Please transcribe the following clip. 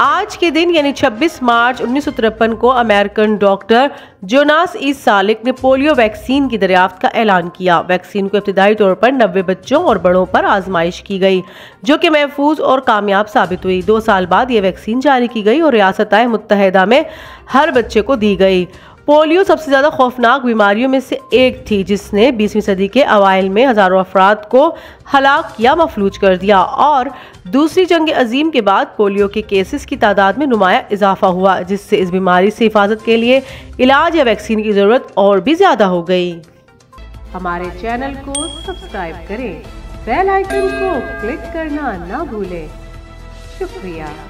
आज के दिन यानी 26 मार्च 1953 को American doctor Jonas E Salk ने पोलियो वैक्सीन की दरियाफ्त का ऐलान किया। वैक्सीन को इब्तदाई तौर पर 90 बच्चों और बड़ों पर आजमाइश की गई, जो कि महफूज और कामयाब साबित हुई। 2 साल बाद ये वैक्सीन जारी की गई और रियासताए मुत्तहदा में हर बच्चे को दी गई। पोलियो सबसे ज़्यादा खौफनाक बीमारियों में से एक थी, जिसने 20वीं सदी के अवाइल में हज़ारों अफराद को हलाक या मफलूज कर दिया और दूसरी जंग अजीम के बाद पोलियो के केसेस की तादाद में नुमाया इजाफा हुआ, जिससे इस बीमारी से हिफाजत के लिए इलाज या वैक्सीन की ज़रूरत और भी ज़्यादा हो गई। हमारे चैनल को सब्सक्राइब करें, बेल आइकन को क्लिक करना ना भूलें। शुक्रिया।